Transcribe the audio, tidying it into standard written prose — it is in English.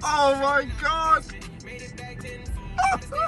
Oh my God.